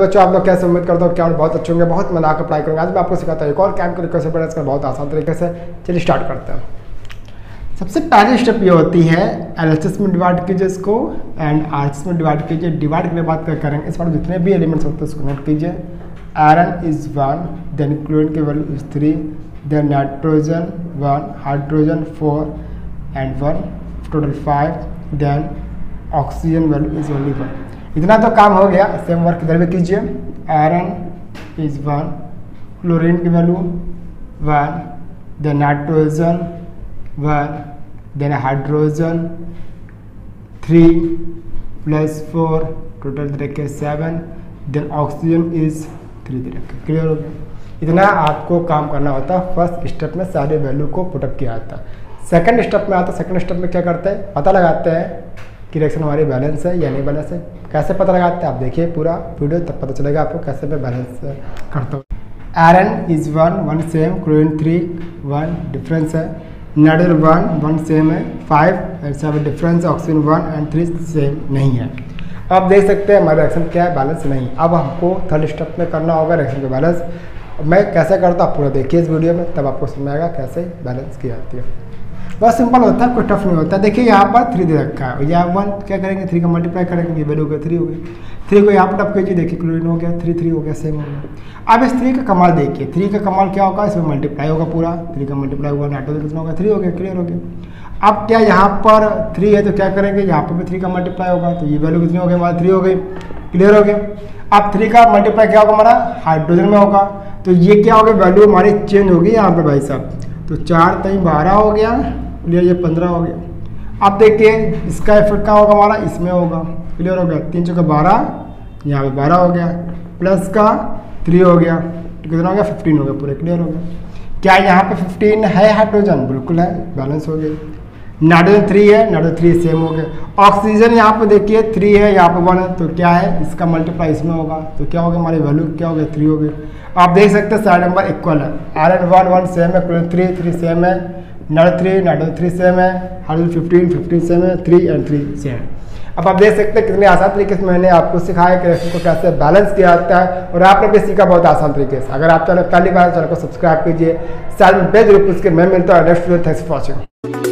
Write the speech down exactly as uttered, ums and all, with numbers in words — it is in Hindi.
बच्चों आप लोग कैसे, उम्मीद करता हूँ क्या बहुत अच्छे होंगे, बहुत मना कर पढ़ाई करूँगा। आज मैं आपको सिखाता हूँ एक और कैम को कैसे पढ़ा इसका बहुत आसान तरीके से। चलिए स्टार्ट करते हैं। सबसे पहली स्टेप ये होती है एलएचएस में डिवाइड कीजिए इसको एंड आरएचएस में डिवाइड कीजिए। डिवाइड के बाद क्या करेंगे, इस बार जितने भी एलिमेंट्स होते हैं उसको नोट कीजिए। Iron is one, then chlorine की value is three, then nitrogen one, hydrogen four and one, total five, then oxygen value is only one. इतना तो काम हो गया। सेम वर्क इधर भी कीजिए। आयरन इज वन, क्लोरीन की value one, then nitrogen one, then hydrogen three plus four, total देखे seven, then oxygen is three देखे। क्लियर हो गया। इतना आपको काम करना होता है। फर्स्ट स्टेप में सारे वैल्यू को पुटअप किया जाता है। सेकेंड स्टेप में आता है। सेकेंड स्टेप में क्या करते हैं, पता लगाते हैं कि रिएक्शन हमारी बैलेंस है या नहीं बैलेंस है। कैसे पता लगाते हैं आप देखिए पूरा वीडियो, तब पता चलेगा आपको कैसे मैं बैलेंस करता हूँ। Iron is one, one same, chlorine three, one difference है, नाइट्रोजन वन, वन सेम है, five and seven difference, oxygen one and three same नहीं है। आप देख सकते हैं हमारा रिएक्शन क्या है, बैलेंस नहीं। अब हमको थर्ड स्टेप में करना होगा रिएक्शन का बैलेंस। मैं कैसे करता हूँ पूरा देखिए इस वीडियो में, तब आपको समझ आएगा कैसे बैलेंस की जाती है। बहुत सिंपल होता है, कोई टफ नहीं होता। देखिए यहाँ पर थ्री दे रखा है, यहाँ वन क्या करेंगे, थ्री का मल्टीप्लाई करेंगे, ये वैल्यू हो गया थ्री हो गई। थ्री को यहाँ पर टप कीजिए, देखिए क्लोरीन हो गया, थ्री थ्री हो गया, सेम हो गया। अब इस थ्री का कमाल देखिए, थ्री का कमाल क्या होगा, इसमें मल्टीप्लाई होगा पूरा, थ्री का मल्टीप्लाई होगा, नाइट्रोजन कितना होगा, थ्री हो गया। क्लियर हो गया। अब क्या यहाँ पर थ्री है तो क्या करेंगे, यहाँ पर भी थ्री का मल्टीप्लाई होगा, तो ये वैल्यू कितनी हो गई हमारा, थ्री हो गई। क्लियर हो गया। अब थ्री का मल्टीप्लाई क्या होगा हमारा, हाइड्रोजन में होगा, तो ये क्या होगी वैल्यू हमारी चेंज होगी यहाँ पर भाई साहब, तो चार तई बारह हो गया। क्लियर, ये पंद्रह हो गया। अब देखिए इसका इफेक्ट क्या होगा हमारा, इसमें होगा। क्लियर हो गया। तीन चौका बारह, यहाँ पे बारह हो गया, प्लस का थ्री हो गया, कितना हो गया फिफ्टीन हो गया पूरे। क्लियर हो गया। क्या यहाँ पे फिफ्टीन है हाइड्रोजन, बिल्कुल है, बैलेंस हो गया। नाइट्रोजन थ्री है, नाइट्रोजन थ्री सेम हो गया। ऑक्सीजन यहाँ पे देखिए थ्री है, यहाँ पे वन है, तो क्या है इसका मल्टीप्लाई इसमें होगा, तो क्या होगा हमारी वैल्यू क्या हो गया, थ्री हो गई। आप देख सकते हैं सारे नंबर इक्वल है। आयरन वन वन सेम है, क्लोरीन थ्री थ्री सेम है, nitrogen three nitrogen three same है, हाइड्रोजन फिफ्टीन फिफ्टीन सेम है, थ्री एंड थ्री सेम है। अब आप देख सकते हैं कितने आसान तरीके से मैंने आपको सिखाया कि रिएक्शन को कैसे बैलेंस किया जाता है, और आपने भी सीखा बहुत आसान तरीके से। अगर आप चैनल पहली बार चैनल को सब्सक्राइब कीजिए, साथ में बेल जरूर प्रेस करें। मैं मिलता हूँ next video. Thanks for watching.